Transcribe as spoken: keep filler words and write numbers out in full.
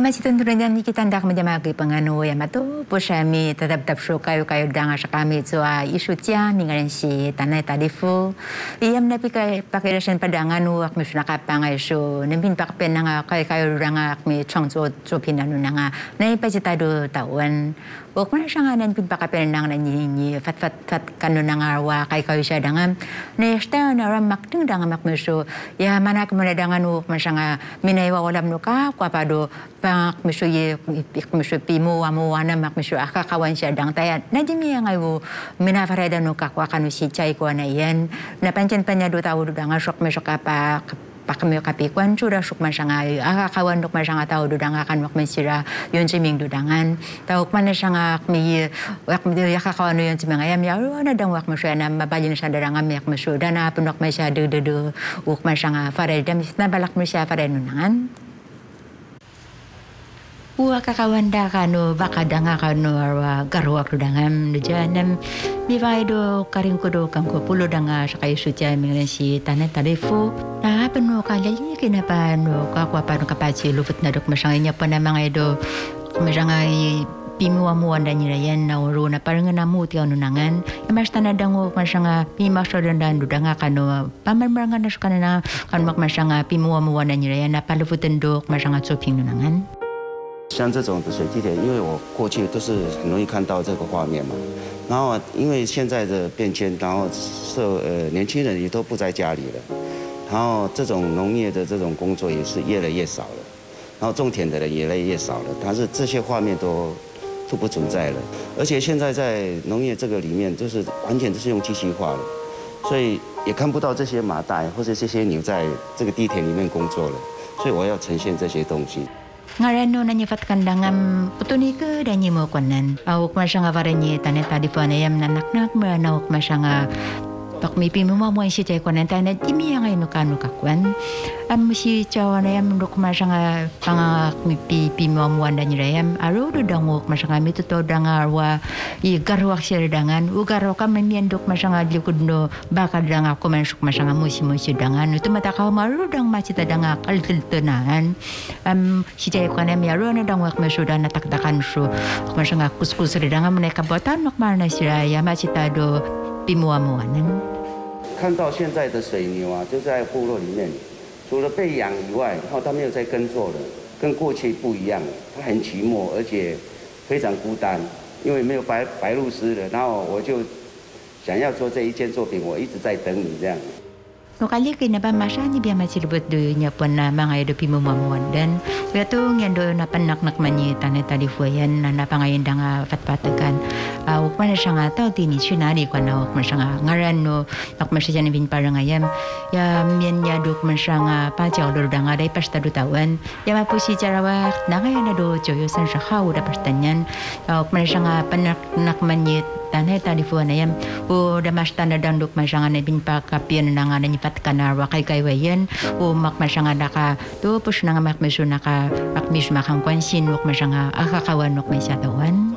Yamashitunuran Nikitanda Medamaki Pangano Yamato, Pushami, Tadapshu Kayo Kayo Danga Shakami, Tsua, Ishutia, Ningaranshi, Taneta Difu, Yam Napika Pakation Padanganu, Akmishnaka Pangashu, Nimbin Pakpenanga, Kayo Ranga, Mi Chongso, Tropinanunanga, Nay Pajitado, Tawan, Okmanashangan and Pinpakapenang and Fat Fat Fat Kanunangarwa, Kayo Shadangam, Nesta Naram Maktung Dangamakmushu, Yamanak Muradanganu, Mashanga, Minewa Lamnuka, Quapado. Pak misyo ye misyo pimo amo wana mak misyo aka kawan syadang tayat na jimi yang ayu mina fareda no kakwa kanu si cai kuana yen na pancen panyadu tau dudanga sok misyo kapak pakemyo kapikuan sudah sok masang ayu aka kawan dok masang tau dudanga kan mak mesira yon siming dudangan tau kemana sangak mi wak mi ya kawan yon siming ayam ya wana dang wak misyo na mabajin sadarangam yak misyo dana pendok mesya de de de wak masang fareda misna balak mesya fareda nunangan. Uwa kakawanda kano bakadanga kano arwa garwa kudangam nujanam bivaido karingkodo kangko pulo danga sakai sucia mengensi tanah tarifu nah penuh kanyali kenapa no kakuapan kapaci luput nadok masangnya panamang edo masangai pimuamuan dan nyirayan nauru na parangenamu tiang nunangan emas tanah dango masanga pimakso dan dan dudanga kano paman marangan nasukana kan mak masanga pimuamuan dan nyirayan na paluput endok masanga coping nunangan. 像这种的水梯田，因为我过去都是很容易看到这个画面嘛。然后因为现在的变迁，然后社呃年轻人也都不在家里了，然后这种农业的这种工作也是越来越少了，然后种田的人也越来越少了。但是这些画面都都不存在了，而且现在在农业这个里面，就是完全都是用机器化了，所以也看不到这些麻袋或者这些牛在这个梯田里面工作了。所以我要呈现这些东西。 Ngarano na nyifat kandangam putuni ke dan nyimu konan. Awak masang avarenye tanet tadi panayam nanak nak meranawak masang a pakmipi mumamuan si cai konan tanet jimi yang ayo kanu kakuan. Am si cawanayam menduk masang a pangak mipi pimuamuan dan nyirayam. Aru dudang wok masang a mitu to dangarwa i garwak sirdangan. Ugarwaka memianduk masang a dikundo bakal dangak komensuk masang a musi-musi dangan. Itu mata kau maru dang masih tadangak altil tenahan. Um, si cai konem ya ruana dang wak mesuda na takdakan su masang kus-kus redanga menaikam botan mak mana siraya masih tado pimuamuanan. 看到现在的水牛啊，就在部落里面，除了被养以外，然后它没有在耕作了，跟过去不一样，它很寂寞，而且非常孤单，因为没有白白鹭鸶了。然后我就想要做这一件作品，我一直在等你这样。 Nukali kinaba masani biya masilubot do niya po na mga edo pimumamuan dan gato ngayon do na panaknak mani tanay talifuyan na napangayon da nga fatpatagan awak man siya nga tao tini sinari ko na awak man siya nga ngaran no awak man siya nabin parang ayam ya miyan niya do man siya nga panchaw lor da nga day pasta do tawan ya mapu si charawak na ngayon na do choyosan siya kao da pasta niyan awak man siya nga panaknak mani tanay talifuan ayam o damasta na dandok man siya nga nabin pakapiyan na nga nanyipat kanarwa kay kaywayan o makmasang adaka to pus na nga makmasuna ka makmis makangkwansin wak masang akakawan wak may satawan.